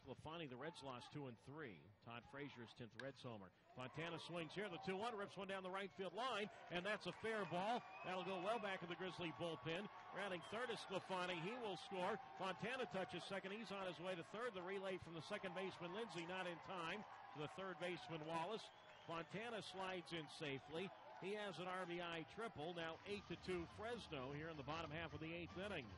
Sclafani. The Reds lost 2-3. Todd Frazier is 10th Reds homer. Fontana swings here. The 2-1 rips one down the right field line, and that's a fair ball. That'll go well back in the Grizzly bullpen. Rounding third is Sclafani. He will score. Fontana touches second. He's on his way to third. The relay from the second baseman, Lindsay, not in time. To the third baseman, Wallace. Fontana slides in safely. He has an RBI triple. Now 8-2 Fresno here in the bottom half of the 8th inning.